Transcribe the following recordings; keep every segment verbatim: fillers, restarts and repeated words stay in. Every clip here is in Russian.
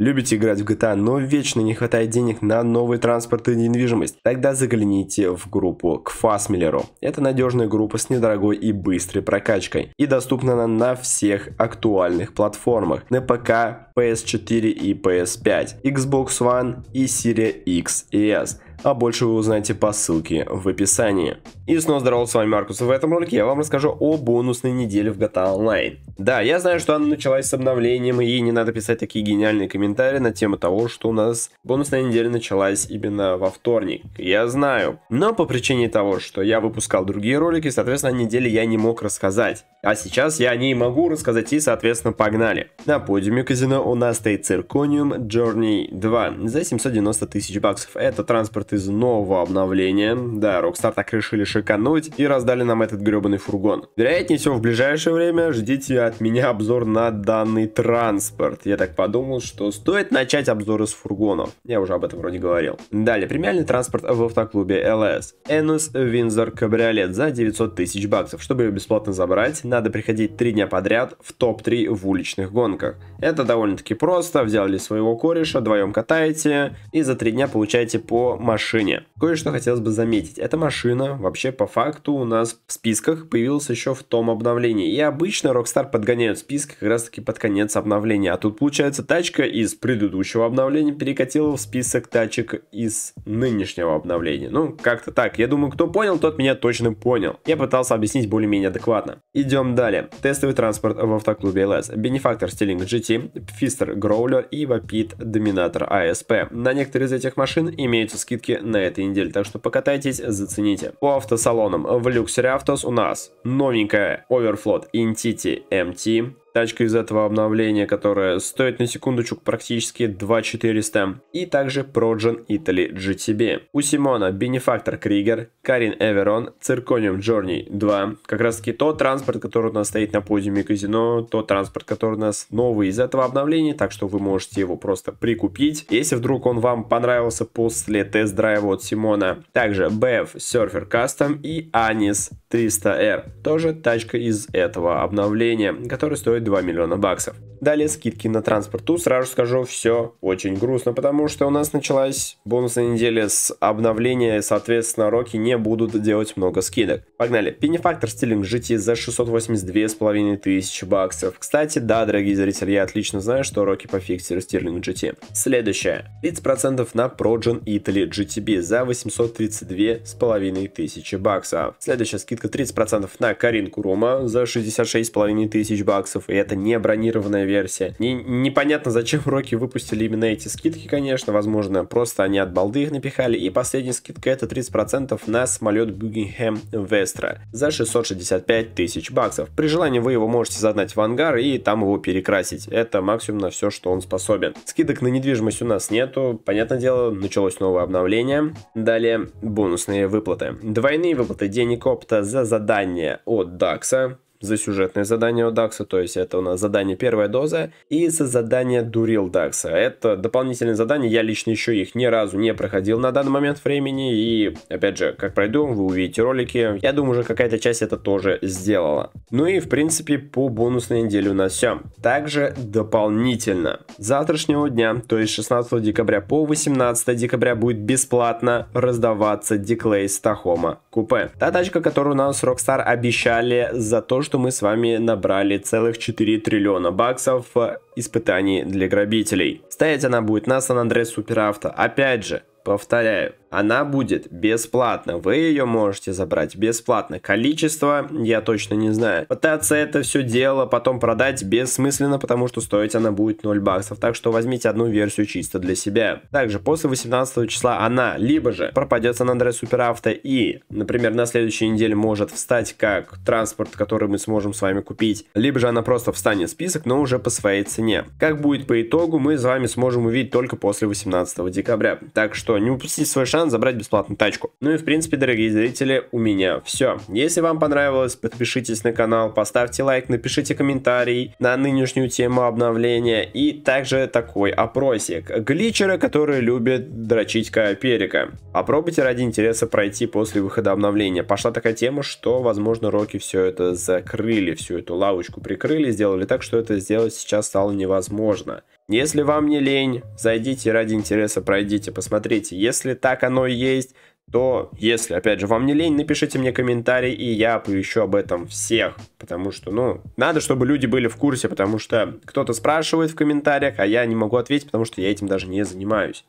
Любите играть в джи ти эй, но вечно не хватает денег на новый транспорт и недвижимость? Тогда загляните в группу к Фасмилеру. Это надежная группа с недорогой и быстрой прокачкой. И доступна она на всех актуальных платформах. На ПК, пи эс четыре и пи эс пять, Xbox One и Series X и S. А больше вы узнаете по ссылке в описании. И снова здорово, с вами Маркус. В этом ролике я вам расскажу о бонусной неделе в джи ти эй Online. Да, я знаю, что она началась с обновлением, и не надо писать такие гениальные комментарии на тему того, что у нас бонусная неделя началась именно во вторник. Я знаю. Но по причине того, что я выпускал другие ролики, соответственно, о неделе я не мог рассказать. А сейчас я о ней могу рассказать, и, соответственно, погнали. На подиуме казино у нас стоит Zirconium Journey два за семьсот девяносто тысяч баксов. Это транспорт из нового обновления. Да, Rockstar так решили шикануть и раздали нам этот гребаный фургон. Вероятнее всего, в ближайшее время ждите от меня обзор на данный транспорт. Я так подумал, что стоит начать обзоры с фургонов. Я уже об этом вроде говорил. Далее, премиальный транспорт в автоклубе эл эс. Enos Windsor Cabriolet за девятьсот тысяч баксов. Чтобы ее бесплатно забрать, надо приходить три дня подряд в топ три в уличных гонках. Это довольно-таки просто. Взяли своего кореша, вдвоем катаете и за три дня получаете по машине. Кое-что хотелось бы заметить. Эта машина вообще по факту у нас в списках появилась еще в том обновлении. И обычно Rockstar подгоняют списки как раз таки под конец обновления. А тут получается тачка из предыдущего обновления перекатила в список тачек из нынешнего обновления. Ну, как-то так. Я думаю, кто понял, тот меня точно понял. Я пытался объяснить более-менее адекватно. Идем далее. Тестовый транспорт в автоклубе эл эс. Benefactor Stealing джи ти, Pfister Growler и Vapid Dominator эй эс пи. На некоторые из этих машин имеются скидки на этой неделе, так что покатайтесь, зацените. По автосалонам в Luxury Autos у нас новенькая Overflod Entity эм ти, тачка из этого обновления, которая стоит на секундочку практически две тысячи четыреста, и также Progen Italy джи ти би. У Симона Benefactor Krieger, Karin Everon, Zirconium Journey два. Как раз таки тот транспорт, который у нас стоит на подиуме казино, тот транспорт, который у нас новый из этого обновления, так что вы можете его просто прикупить, если вдруг он вам понравился после тест-драйва от Симона. Также би эф Surfer Custom и Annis триста эр, тоже тачка из этого обновления, которая стоит два миллиона баксов. Далее скидки на транспорт. Тут сразу скажу, все очень грустно, потому что у нас началась бонусная неделя с обновления, и, соответственно, роки не будут делать много скидок. Погнали. Penefactor Stealing джи ти за шестьсот восемьдесят две с половиной тысячи баксов. Кстати, да, дорогие зрители, я отлично знаю, что роки по фиксеру Stealing джи ти. Следующее. тридцать процентов на Progen Italy джи ти би за восемьсот тридцать две с половиной тысячи баксов. Следующая скидка тридцать процентов на Карин Куруму за шестьдесят шесть с половиной тысяч баксов. И это не бронированная версия. Не, непонятно, зачем Rockstar выпустили именно эти скидки, конечно. Возможно, просто они от балды их напихали. И последняя скидка — это тридцать процентов на самолет Бугингем Вестра за шестьсот шестьдесят пять тысяч баксов. При желании вы его можете загнать в ангар и там его перекрасить. Это максимум на все, что он способен. Скидок на недвижимость у нас нету. Понятное дело, началось новое обновление. Далее бонусные выплаты. Двойные выплаты денег опта за задание от дакса. За сюжетное задание у дакса, то есть это у нас задание первая доза, и за задание дурил дакса. Это дополнительные задания, я лично еще их ни разу не проходил на данный момент времени, и опять же, как пройду, вы увидите ролики, я думаю, уже какая-то часть это тоже сделала. Ну и в принципе по бонусной неделе у нас все. Также дополнительно с завтрашнего дня, то есть шестнадцатого декабря по восемнадцатое декабря будет бесплатно раздаваться Declasse Tahoma купе. Та тачка, которую у нас Rockstar обещали за то, что что мы с вами набрали целых четыре триллиона баксов в испытании для грабителей. Стоять она будет на San Andreas Super Auto. Опять же, повторяю, она будет бесплатно. Вы ее можете забрать бесплатно. Количество я точно не знаю. Пытаться это все дело потом продать бессмысленно, потому что стоить она будет ноль баксов. Так что возьмите одну версию чисто для себя. Также после восемнадцатого числа она либо же пропадет San Andreas Super Auto и, например, на следующей неделе может встать как транспорт, который мы сможем с вами купить. Либо же она просто встанет в список, но уже по своей цене. Как будет по итогу, мы с вами сможем увидеть только после восемнадцатого декабря. Так что не упустите свой шанс забрать бесплатную тачку. Ну и в принципе, дорогие зрители, у меня все. Если вам понравилось, подпишитесь на канал, поставьте лайк, напишите комментарий на нынешнюю тему обновления и также такой опросик. Гличеры, которые любят дрочить кооперика. Попробуйте ради интереса пройти после выхода обновления. Пошла такая тема, что, возможно, роки все это закрыли, всю эту лавочку прикрыли, сделали так, что это сделать сейчас стало невозможно. Если вам не лень, зайдите ради интереса, пройдите, посмотрите. Если так оно и есть, то если, опять же, вам не лень, напишите мне комментарий, и я поищу об этом всех. Потому что, ну, надо, чтобы люди были в курсе, потому что кто-то спрашивает в комментариях, а я не могу ответить, потому что я этим даже не занимаюсь.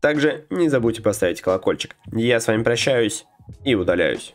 Также не забудьте поставить колокольчик. Я с вами прощаюсь и удаляюсь.